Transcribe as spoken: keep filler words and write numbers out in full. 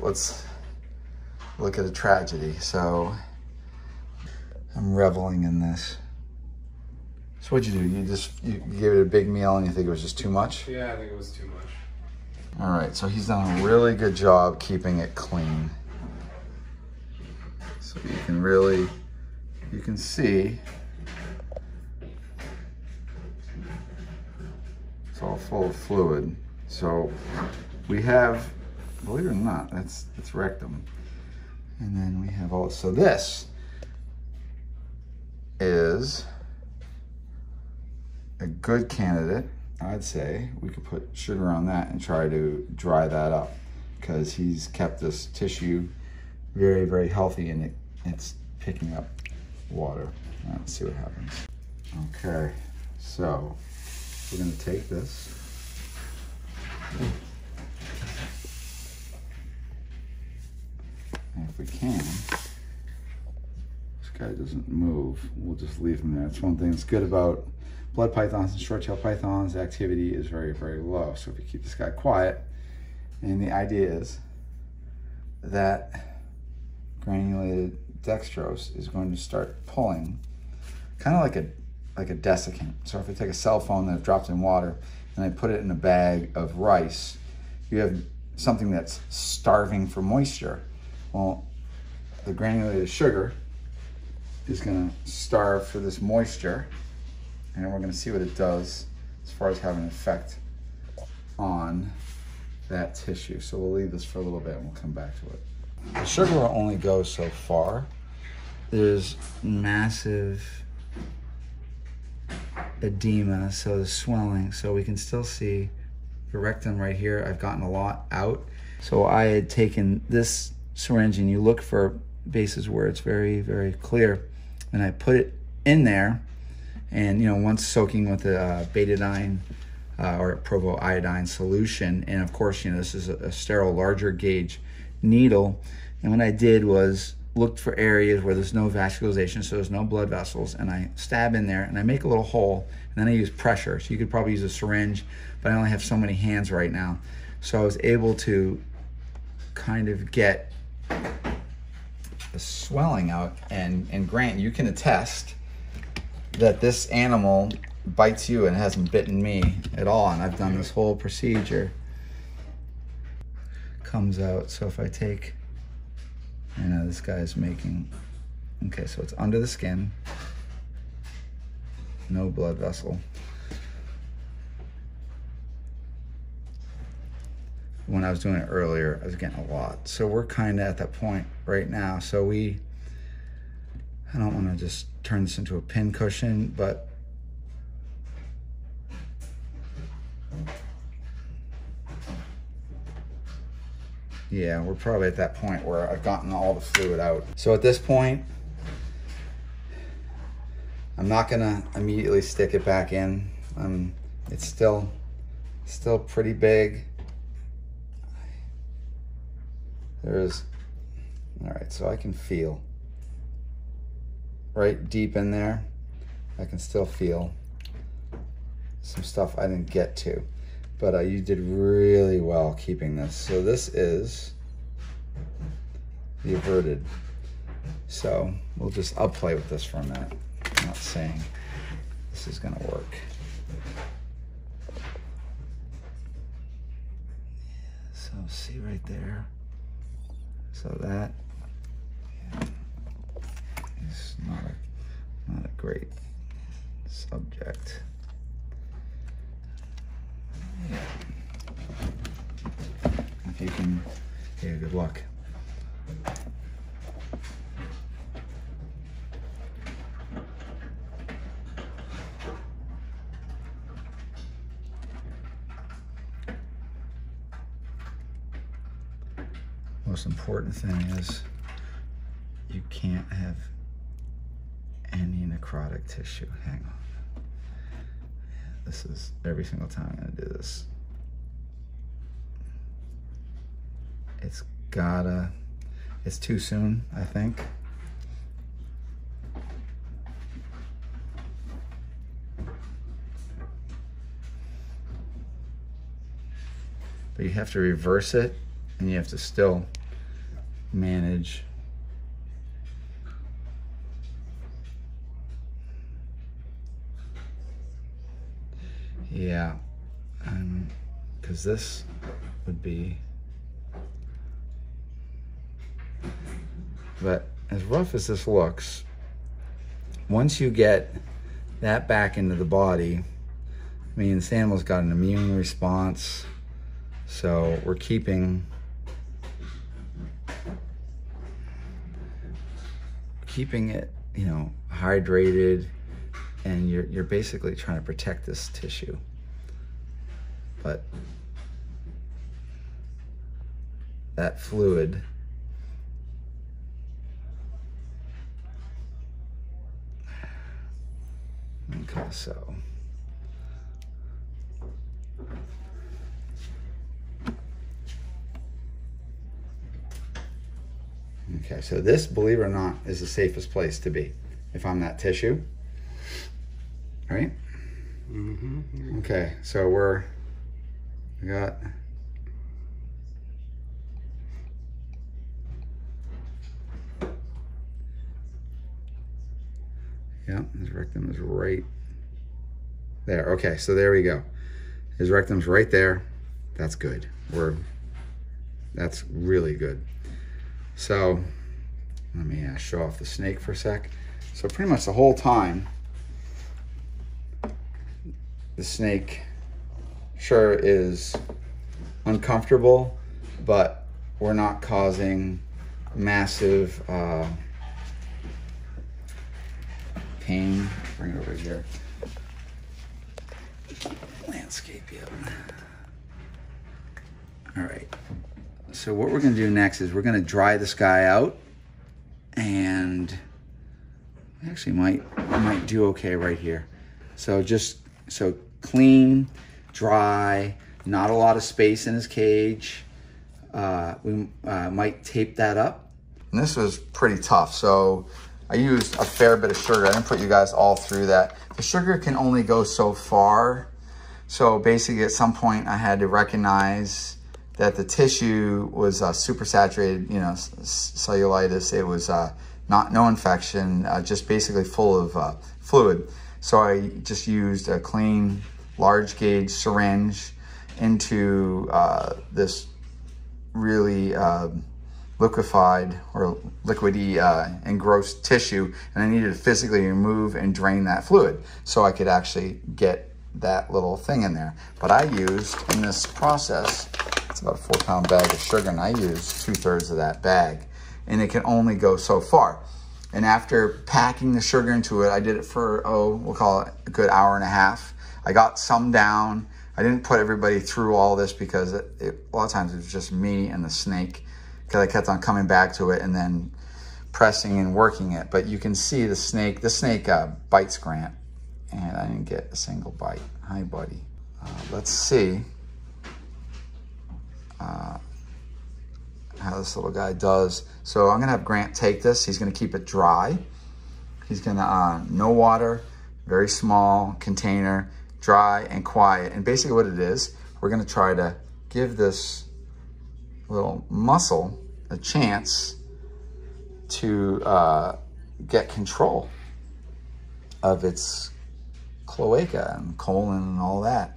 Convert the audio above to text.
Let's look at a tragedy. So I'm reveling in this. So what'd you do? You just you gave it a big meal and you think it was just too much? Yeah, I think it was too much. All right, so he's done a really good job keeping it clean. So you can really, you can see it's all full of fluid. So we have, believe it or not, that's, that's rectum. And then we have all, so this is a good candidate, I'd say. We could put sugar on that and try to dry that up, because he's kept this tissue very, very healthy and it, it's picking up water. All right, let's see what happens. Okay, so we're gonna take this. And if we can, this guy doesn't move, we'll just leave him there. That's one thing that's good about blood pythons and short-tailed pythons. Activity is very, very low. So if you keep this guy quiet, and the idea is that granulated dextrose is going to start pulling, kind of like a like a desiccant. So if I take a cell phone that I've dropped in water and I put it in a bag of rice, you have something that's starving for moisture. Well, the granulated sugar is going to starve for this moisture, and we're going to see what it does as far as having an effect on that tissue. So we'll leave this for a little bit and we'll come back to it. The sugar will only go so far. There's massive edema, so the swelling. So we can still see the rectum right here. I've gotten a lot out. So I had taken this syringe, and you look for bases where it's very, very clear, and I put it in there. And, you know, once soaking with a uh, betadine uh, or provo-iodine solution, and of course, you know, this is a, a sterile larger gauge needle. And what I did was looked for areas where there's no vascularization, so there's no blood vessels, and I stab in there and I make a little hole, and then I use pressure. So you could probably use a syringe, but I only have so many hands right now. So I was able to kind of get the swelling out, and, and Grant, you can attest that this animal bites you and hasn't bitten me at all, and I've done this whole procedure. Comes out, so if I take, I know this guy's making, okay, so it's under the skin, no blood vessel. When I was doing it earlier, I was getting a lot. So we're kind of at that point right now. So we, I don't want to just turn this into a pin cushion, but yeah, we're probably at that point where I've gotten all the fluid out. So at this point, I'm not gonna immediately stick it back in. Um, it's still, still pretty big. There's, all right, so I can feel right deep in there. I can still feel some stuff I didn't get to, but uh, you did really well keeping this. So this is the averted. So we'll just, I'll play with this for a minute. I'm not saying this is gonna work. So see right there. So that, it's not a, not a great subject. Yeah. If you can, yeah, good luck. Most important thing is you can't have any necrotic tissue. Hang on. This is every single time I'm gonna do this. It's gotta, it's too soon, I think. But you have to reverse it, and you have to still manage yeah um because this would be, but as rough as this looks, once you get that back into the body, I mean, this animal's got an immune response, so we're keeping keeping it, you know, hydrated, and you're, you're basically trying to protect this tissue. But that fluid okay so okay so this, believe it or not, is the safest place to be if I'm that tissue, right? Mm-hmm. Okay, so we're we got Yeah, his rectum is right there. Okay, so there we go. His rectum's right there. That's good. We're, that's really good. So let me uh, show off the snake for a sec. So pretty much the whole time, the snake sure is uncomfortable, but we're not causing massive uh, pain. Bring it over here. Landscape, yep. All right. So what we're gonna do next is we're gonna dry this guy out, and we actually might we might do okay right here. So just so clean, dry, not a lot of space in his cage. Uh, we uh, might tape that up. And this was pretty tough. So I used a fair bit of sugar. I didn't put you guys all through that. The sugar can only go so far. So basically at some point I had to recognize that the tissue was uh, super saturated, you know, cellulitis. It was uh, not no infection, uh, just basically full of uh, fluid. So I just used a clean, large gauge syringe into uh, this really uh, liquefied or liquidy uh, engrossed tissue, and I needed to physically remove and drain that fluid so I could actually get that little thing in there. But I used, in this process, it's about a four pound bag of sugar, and I used two thirds of that bag, and it can only go so far. And after packing the sugar into it, I did it for, oh, we'll call it a good hour and a half. I got some down. I didn't put everybody through all this because it, it, a lot of times it was just me and the snake, because I kept on coming back to it and then pressing and working it. But you can see the snake, the snake uh, bites Grant, and I didn't get a single bite. Hi, buddy. Uh, let's see uh, how this little guy does. So I'm gonna have Grant take this. He's gonna keep it dry. He's gonna, uh, no water, very small container, dry and quiet. And basically what it is, we're gonna try to give this little muscle a chance to uh, get control of its cloaca and colon and all that.